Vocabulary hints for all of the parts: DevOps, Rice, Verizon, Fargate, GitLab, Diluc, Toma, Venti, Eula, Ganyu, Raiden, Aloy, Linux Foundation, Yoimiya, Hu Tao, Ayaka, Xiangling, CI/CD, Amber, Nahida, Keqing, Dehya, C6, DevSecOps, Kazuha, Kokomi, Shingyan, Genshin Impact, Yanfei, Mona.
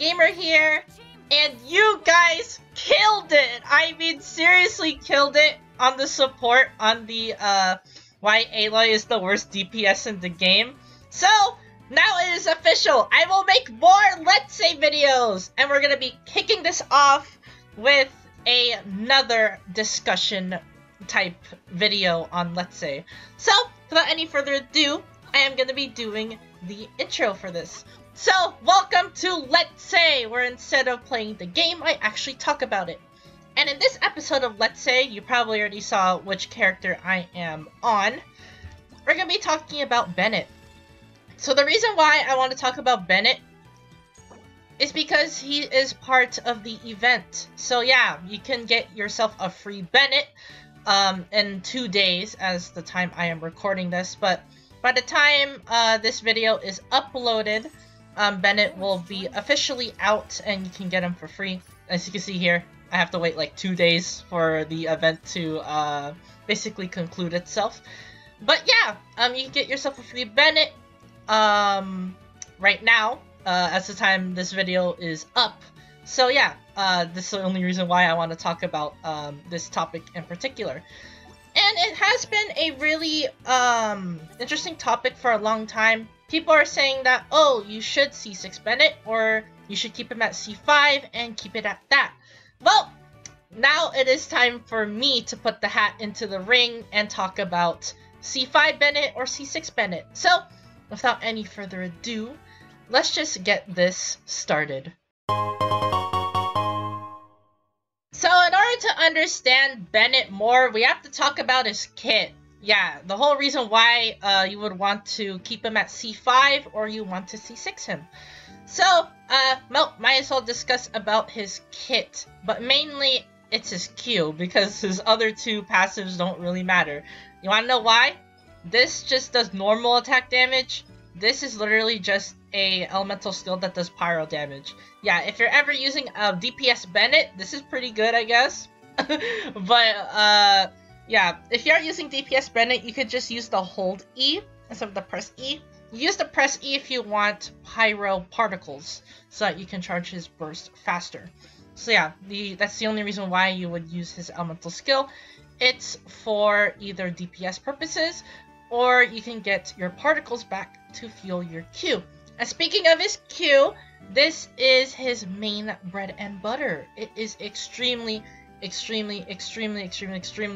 Gamer here, and you guys killed it! I mean, seriously killed it on the support, on the, why Aloy is the worst DPS in the game. So, now it is official! I will make more Let's Say videos! And we're gonna be kicking this off with another discussion type video on Let's Say. So, without any further ado, I am gonna be doing the intro for this. So, welcome to Let's Say, where instead of playing the game, I actually talk about it. And in this episode of Let's Say, you probably already saw which character I am on. We're gonna be talking about Bennett. So the reason why I want to talk about Bennett is because he is part of the event. So yeah, you can get yourself a free Bennett in 2 days as the time I am recording this. But by the time this video is uploaded, Bennett will be officially out and you can get him for free. As you can see here, I have to wait like 2 days for the event to basically conclude itself. But yeah, you can get yourself a free Bennett right now, as the time this video is up. So yeah, this is the only reason why I want to talk about this topic in particular. And it has been a really interesting topic for a long time. People are saying that, oh, you should C6 Bennett, or you should keep him at C5 and keep it at that. Well, now it is time for me to put the hat into the ring and talk about C5 Bennett or C6 Bennett. So, without any further ado, let's just get this started. So in order to understand Bennett more, we have to talk about his kit. Yeah, the whole reason why you would want to keep him at C5 or you want to C6 him. So, might as well discuss about his kit, but mainly it's his Q because his other two passives don't really matter. You wanna know why? This just does normal attack damage. This is literally just a elemental skill that does pyro damage. Yeah, if you're ever using a DPS Bennett, this is pretty good, I guess. But, yeah, if you're using DPS Bennett, you could just use the hold E instead of the press E. Use the press E if you want pyro particles, so that you can charge his burst faster. So yeah, that's the only reason why you would use his elemental skill. It's for either DPS purposes, or you can get your particles back to fuel your Q. And speaking of his Q, this is his main bread and butter. It is extremely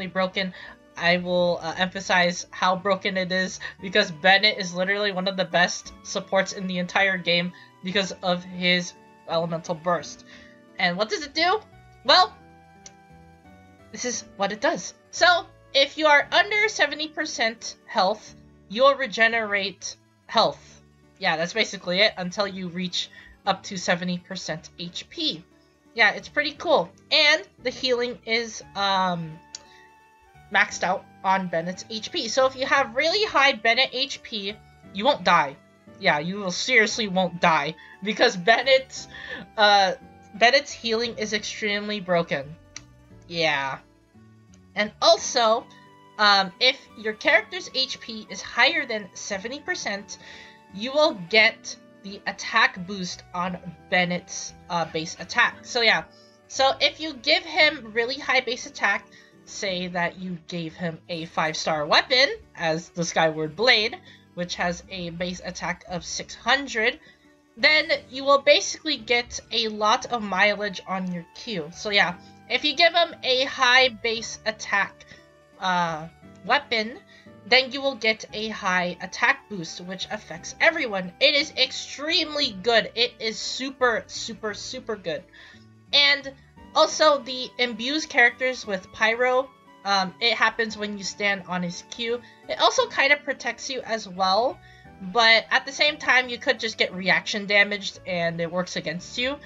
broken. I will emphasize how broken it is because Bennett is literally one of the best supports in the entire game because of his elemental burst. And what does it do? Well, this is what it does. So if you are under 70% health, you'll regenerate health. Yeah, that's basically it until you reach up to 70% HP. Yeah, it's pretty cool. And the healing is maxed out on Bennett's HP. So if you have really high Bennett HP, you won't die. Yeah, you will seriously won't die because Bennett's healing is extremely broken. Yeah. And also, if your character's HP is higher than 70%, you will get the attack boost on Bennett's base attack. So yeah, so if you give him really high base attack, say that you gave him a 5-star weapon as the Skyward Blade, which has a base attack of 600, then you will basically get a lot of mileage on your Q. So yeah, if you give him a high base attack weapon, then you will get a high attack boost, which affects everyone. It is extremely good. It is super, super, super good. And also, the imbues characters with pyro, it happens when you stand on his Q. It also kind of protects you as well, but at the same time, you could just get reaction damaged and it works against you.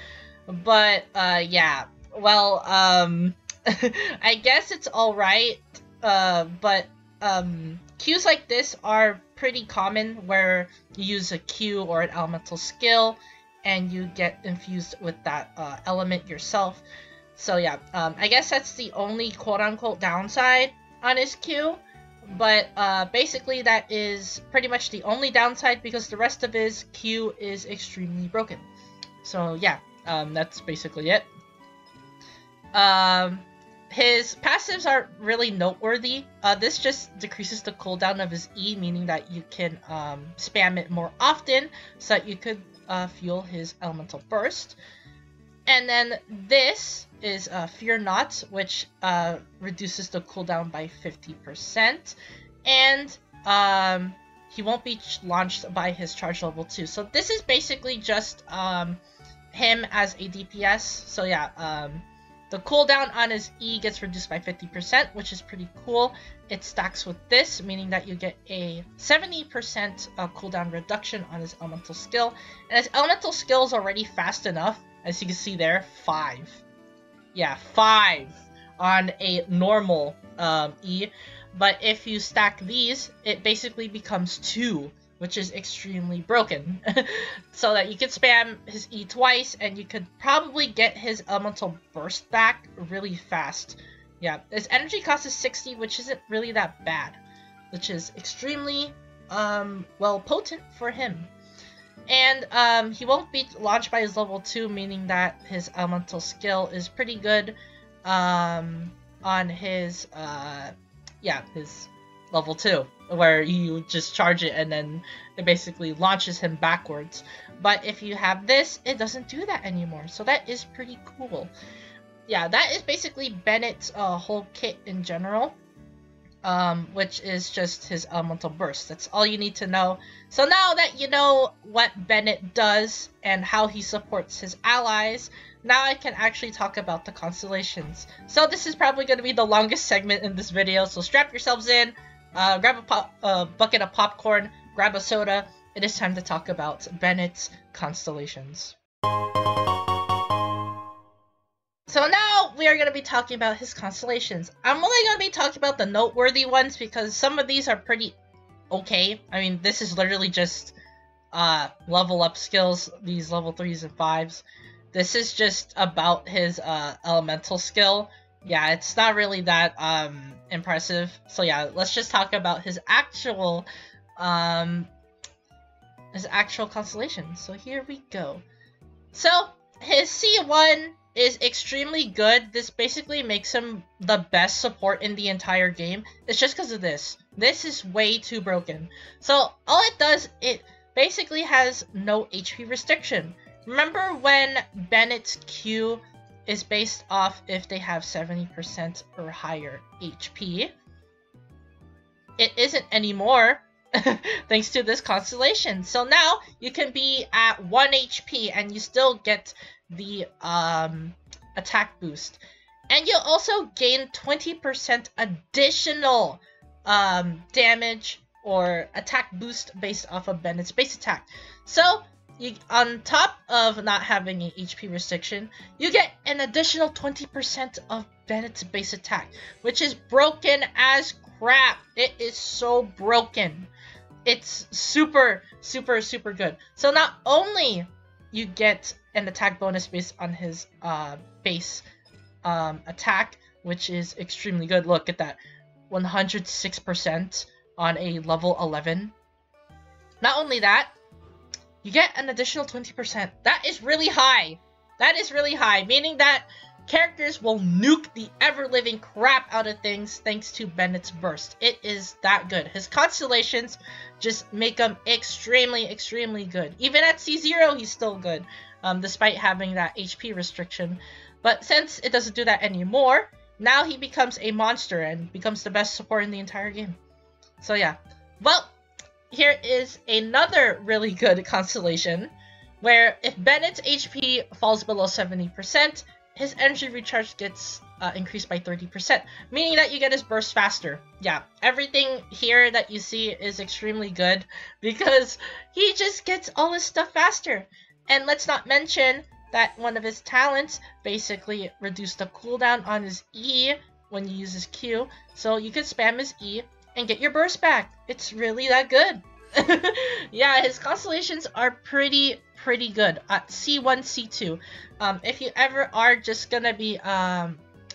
But, yeah, well, I guess it's alright, but Qs like this are pretty common where you use a Q or an elemental skill and you get infused with that element yourself. So yeah, I guess that's the only quote-unquote downside on his Q, but basically that is pretty much the only downside because the rest of his Q is extremely broken. So yeah, That's basically it. His passives are really noteworthy. This just decreases the cooldown of his E, meaning that you can spam it more often so that you could fuel his elemental burst. And then this is Fear Not, which reduces the cooldown by 50%. And he won't be launched by his charge level 2. So this is basically just him as a DPS. So yeah, the cooldown on his E gets reduced by 50%, which is pretty cool. It stacks with this, meaning that you get a 70% cooldown reduction on his elemental skill. And his elemental skill is already fast enough, as you can see there, 5. Yeah, 5 on a normal E. But if you stack these, it basically becomes 2, which is extremely broken. So that you could spam his E twice, and you could probably get his elemental burst back really fast. Yeah, his energy cost is 60, which isn't really that bad, which is extremely, well, potent for him. And he won't be launched by his level 2, meaning that his elemental skill is pretty good on his, yeah, his level 2, where you just charge it and then it basically launches him backwards. But if you have this, it doesn't do that anymore, so that is pretty cool. Yeah, that is basically Bennett's whole kit in general, which is just his elemental burst. That's all you need to know. So now that you know what Bennett does and how he supports his allies, now I can actually talk about the constellations. So this is probably going to be the longest segment in this video, so strap yourselves in. Grab a bucket of popcorn, grab a soda. It is time to talk about Bennett's constellations. So now we are going to be talking about his constellations. I'm only going to be talking about the noteworthy ones because some of these are pretty okay. I mean, this is literally just level up skills, these level 3s and 5s. This is just about his elemental skill. Yeah, it's not really that impressive. So yeah, let's just talk about his actual constellation. So here we go. So his C1 is extremely good. This basically makes him the best support in the entire game. It's just because of this. This is way too broken. So all it does, it basically has no HP restriction. Remember when Bennett's Q is based off if they have 70% or higher HP. It isn't anymore, thanks to this constellation. So now you can be at 1 HP and you still get the attack boost. And you also gain 20% additional damage or attack boost based off of Bennett's base attack. So you, on top of not having an HP restriction, you get an additional 20% of Bennett's base attack, which is broken as crap. It is so broken. It's super, super, super good. So not only you get an attack bonus based on his base attack, which is extremely good. Look at that, 106% on a level 11. Not only that, you get an additional 20%. That is really high. That is really high, meaning that characters will nuke the ever-living crap out of things thanks to Bennett's burst. It is that good. His constellations just make him extremely, extremely good. Even at C0, he's still good, despite having that HP restriction. But since it doesn't do that anymore, now he becomes a monster and becomes the best support in the entire game. So yeah. Well, here is another really good constellation, where if Bennett's HP falls below 70%, his energy recharge gets increased by 30%, meaning that you get his burst faster. Yeah, everything here that you see is extremely good because he just gets all his stuff faster. And let's not mention that one of his talents basically reduced the cooldown on his E when you use his Q, so you can spam his E and get your burst back. It's really that good. Yeah, his constellations are pretty good at C1, C2. If you ever are just gonna be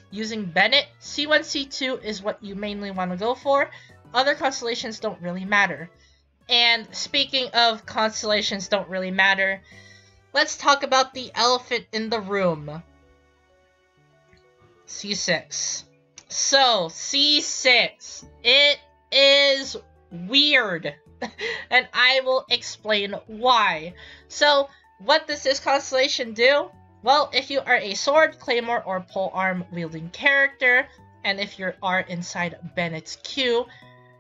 using Bennett, C1, C2 is what you mainly want to go for. Other constellations don't really matter. And speaking of constellations don't really matter, Let's talk about the elephant in the room. C6. So, C6. It is weird. And I will explain why. So, what does this constellation do? Well, if you are a sword, claymore, or polearm wielding character, and if you are inside Bennett's queue,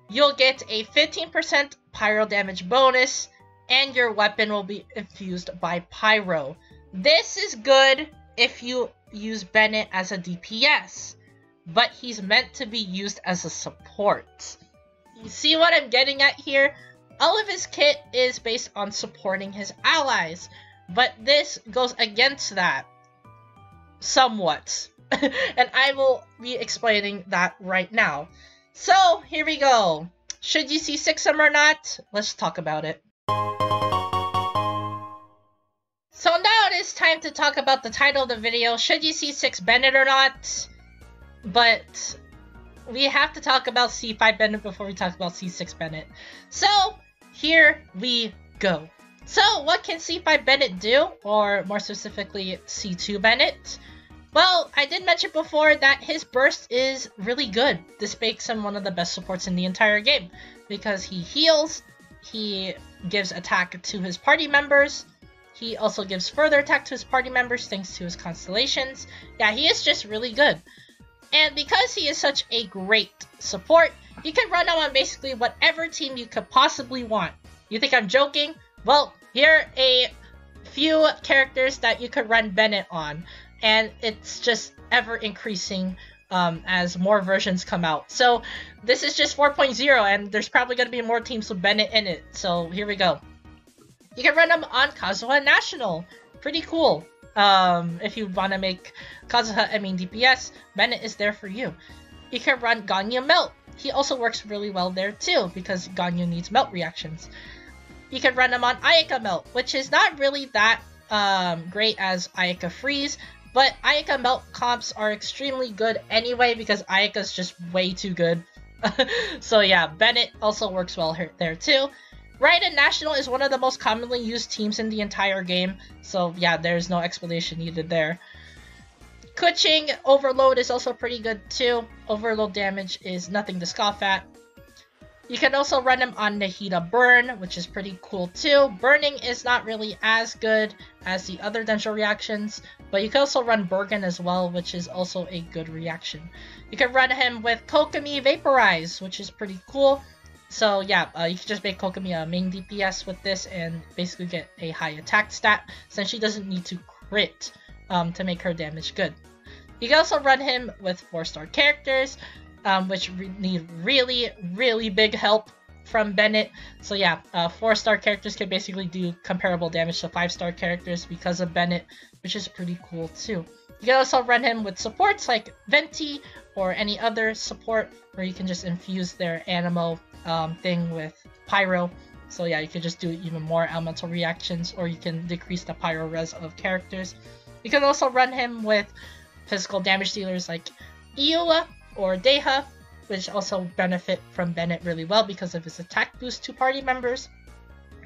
you'll get a 15% pyro damage bonus, and your weapon will be infused by pyro. This is good if you use Bennett as a DPS, but he's meant to be used as a support. You see what I'm getting at here? All of his kit is based on supporting his allies, but this goes against that somewhat. And I will be explaining that right now. So, here we go. Should you C6 him or not? Let's talk about it. So now it is time to talk about the title of the video, Should You C6 Bennett or Not? But we have to talk about C5 Bennett before we talk about C6 Bennett. So, here we go. So, what can C5 Bennett do? Or more specifically, C2 Bennett? Well, I did mention before that his burst is really good. This makes him one of the best supports in the entire game, because he heals, he gives attack to his party members, he also gives further attack to his party members thanks to his constellations. Yeah, he is just really good. And because he is such a great support, you can run him on basically whatever team you could possibly want. You think I'm joking? Well, here are a few characters that you could run Bennett on. And it's just ever increasing as more versions come out. So this is just 4.0, and there's probably going to be more teams with Bennett in it. So here we go. You can run them on Kazuha National. Pretty cool. If you want to make Kazuha, DPS, Bennett is there for you. You can run Ganyu Melt. He also works really well there too, because Ganyu needs melt reactions. You can run them on Ayaka Melt, which is not really that great as Ayaka Freeze. But Ayaka melt comps are extremely good anyway, because Ayaka's just way too good. So yeah, Bennett also works well here, there too. Raiden National is one of the most commonly used teams in the entire game. So yeah, there's no explanation needed there. Keqing Overload is also pretty good too. Overload damage is nothing to scoff at. You can also run him on Nahida Burn, which is pretty cool too. Burning is not really as good as the other Densho reactions, but you can also run Bergen as well, which is also a good reaction. You can run him with Kokomi Vaporize, which is pretty cool. So yeah, you can just make Kokomi a main DPS with this and basically get a high attack stat, since she doesn't need to crit to make her damage good. You can also run him with 4-star characters, which need really, really big help from Bennett. So yeah, 4-star characters can basically do comparable damage to 5-star characters because of Bennett, which is pretty cool too. You can also run him with supports like Venti or any other support where you can just infuse their animo thing with pyro. So yeah, you can just do even more elemental reactions, or you can decrease the pyro res of characters. You can also run him with physical damage dealers like Eula or Dehya, which also benefit from Bennett really well because of his attack boost to party members.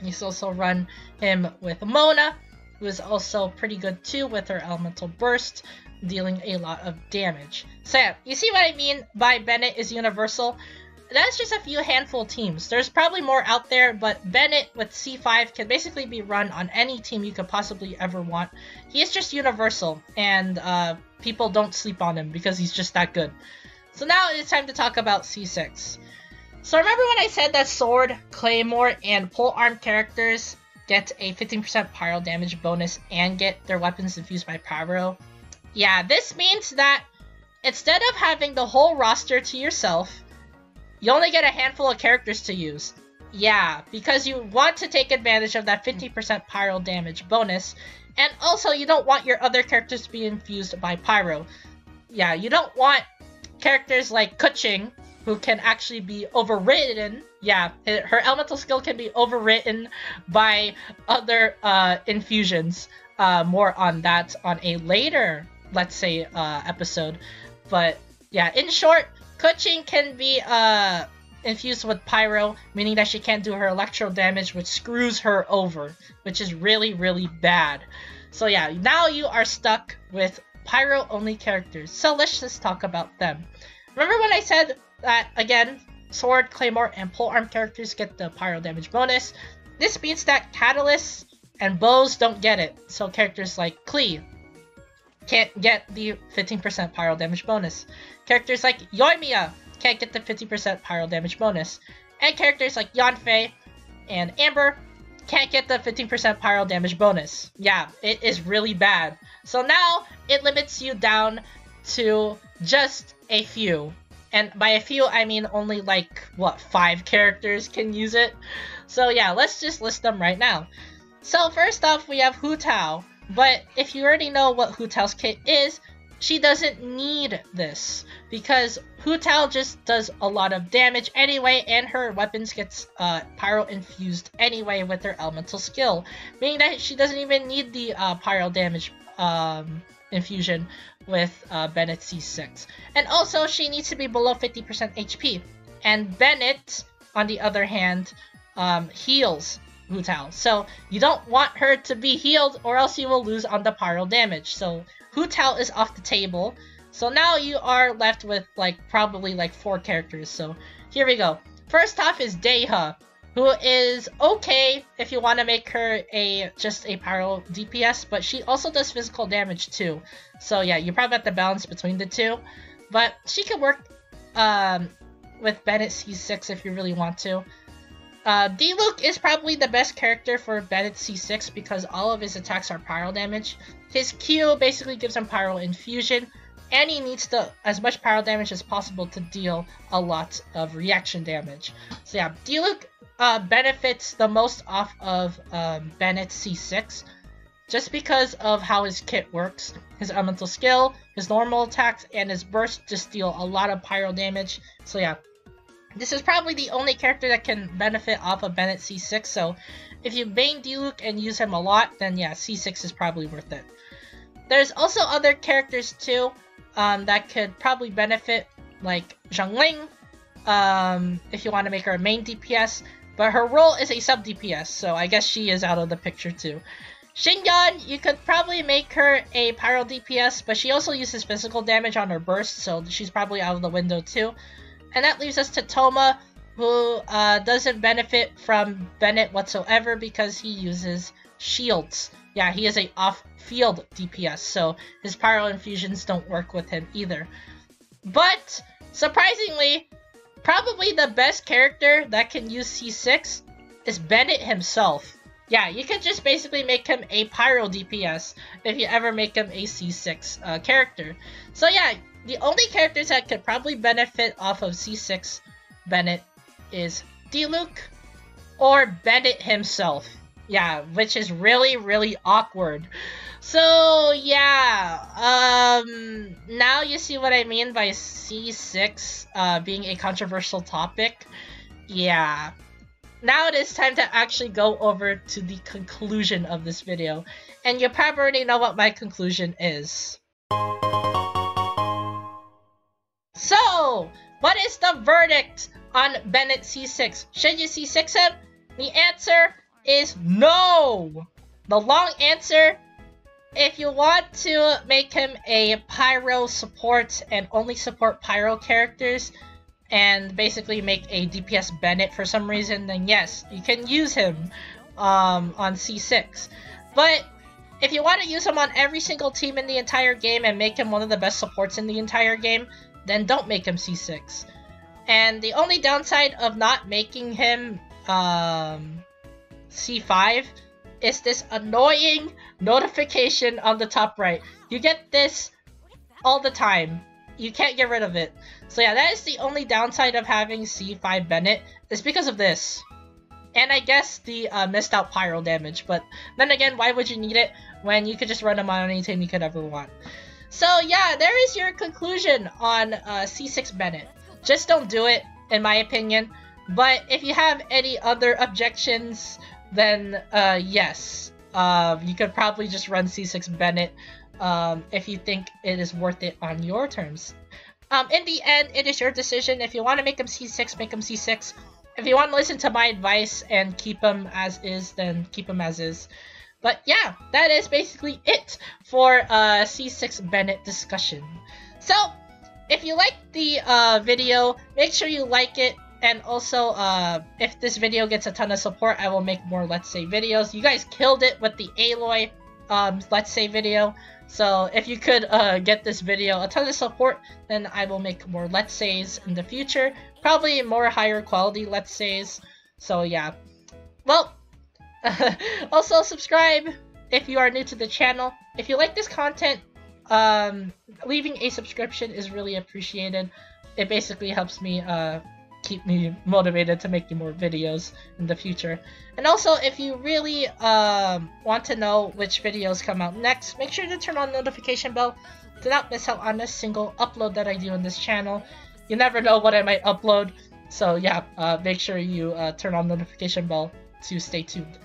You can also run him with Mona, who is also pretty good too with her elemental burst, dealing a lot of damage. So yeah, you see what I mean by Bennett is universal? That's just a few handful teams. There's probably more out there, but Bennett with C5 can basically be run on any team you could possibly ever want. He is just universal, and people don't sleep on him because he's just that good. So now it's time to talk about C6. So remember when I said that sword, claymore, and polearm characters get a 15% pyro damage bonus and get their weapons infused by pyro? Yeah, this means that instead of having the whole roster to yourself, you only get a handful of characters to use. Yeah, because you want to take advantage of that 50% pyro damage bonus, and also you don't want your other characters to be infused by pyro. Yeah, you don't want characters like Keqing, who can actually be overridden. Yeah, her elemental skill can be overridden by other infusions. More on that on a later, let's say, episode. But yeah, in short, Keqing can be infused with pyro, meaning that she can't do her electro damage, which screws her over, which is really, really bad. So yeah, now you are stuck with pyro-only characters. So let's just talk about them. Remember when I said that, again, sword, claymore, and polearm characters get the pyro damage bonus? This means that catalysts and bows don't get it, so characters like Klee can't get the 15% pyro damage bonus. Characters like Yoimiya can't get the 50% pyro damage bonus. And characters like Yanfei and Amber can't get the 15% pyro damage bonus. Yeah, it is really bad. So now it limits you down to just a few. And by a few, I mean only like, what, 5 characters can use it? So yeah, let's just list them right now. So first off, we have Hu Tao. But if you already know what Hu Tao's kit is, she doesn't need this, because Hu Tao just does a lot of damage anyway, and her weapons gets pyro infused anyway with her elemental skill, meaning that she doesn't even need the pyro damage infusion with Bennett C6. And also, she needs to be below 50% HP. And Bennett, on the other hand, heals Hu Tao. So you don't want her to be healed, or else you will lose on the pyro damage. So Hu Tao is off the table. So now you are left with like probably like 4 characters. So here we go. First off is Dehya, who is okay if you want to make her a just a pyro DPS, but she also does physical damage too. So yeah, you probably have to balance between the two. But she can work with Bennett C6 if you really want to. Diluc is probably the best character for Bennett C6 because all of his attacks are pyro damage. His Q basically gives him pyro infusion, and he needs to as much pyro damage as possible to deal a lot of reaction damage. So yeah, Diluc benefits the most off of Bennett C6 just because of how his kit works. His elemental skill, his normal attacks, and his burst just deal a lot of pyro damage. So yeah. This is probably the only character that can benefit off of Bennett C6, so if you main Diluc and use him a lot, then yeah, C6 is probably worth it. There's also other characters too that could probably benefit, like Xiangling, if you want to make her a main DPS, but her role is a sub DPS, so I guess she is out of the picture too. Shingyan, you could probably make her a pyro DPS, but she also uses physical damage on her burst, so she's probably out of the window too. And that leaves us to Toma, who doesn't benefit from Bennett whatsoever because he uses shields. Yeah, he is a off-field DPS, so his pyro infusions don't work with him either. But, surprisingly, probably the best character that can use C6 is Bennett himself. Yeah, you can just basically make him a pyro DPS if you ever make him a C6 character. So yeah, the only characters that could probably benefit off of C6 Bennett is Diluc or Bennett himself. Yeah, which is really, really awkward. So yeah, now you see what I mean by C6 being a controversial topic. Yeah. Now it is time to actually go over to the conclusion of this video. And you probably already know what my conclusion is. So, what is the verdict on Bennett C6? Should you C6 him? The answer is no! The long answer, if you want to make him a pyro support and only support pyro characters, and basically make a DPS Bennett for some reason, then yes, you can use him on C6. But if you want to use him on every single team in the entire game and make him one of the best supports in the entire game, then don't make him C6. And the only downside of not making him C5 is this annoying notification on the top right. You get this all the time. You can't get rid of it. So yeah, that is the only downside of having C5 Bennett, is because of this. And I guess the missed out pyro damage, but then again, why would you need it when you could just run him on any team you could ever want? So yeah, there is your conclusion on C6 Bennett. Just don't do it, in my opinion. But if you have any other objections, then yes. You could probably just run C6 Bennett if you think it is worth it on your terms. In the end, it is your decision. If you want to make him C6, make him C6. If you want to listen to my advice and keep him as is, then keep him as is. But yeah, that is basically it for C6 Bennett discussion. So, if you liked the video, make sure you like it. And also, if this video gets a ton of support, I will make more Let's Say videos. You guys killed it with the Aloy Let's Say video. So if you could get this video a ton of support, then I will make more Let's Says in the future. Probably more higher quality Let's Says. So yeah. Well, also subscribe if you are new to the channel. If you like this content, leaving a subscription is really appreciated. It basically helps me keep me motivated to make more videos in the future. And also, if you really want to know which videos come out next, make sure to turn on the notification bell to not miss out on a single upload that I do on this channel. You never know what I might upload, so yeah, make sure you turn on the notification bell to stay tuned.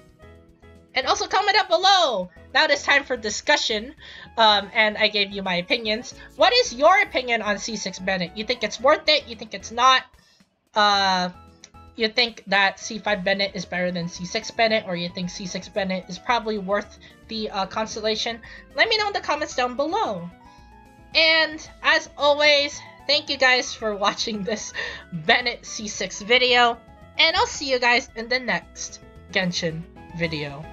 And also comment up below! Now it is time for discussion, and I gave you my opinions. What is your opinion on C6 Bennett? You think it's worth it? You think it's not? You think that C5 Bennett is better than C6 Bennett, or you think C6 Bennett is probably worth the constellation? Let me know in the comments down below. And as always, thank you guys for watching this Bennett C6 video, and I'll see you guys in the next Genshin video.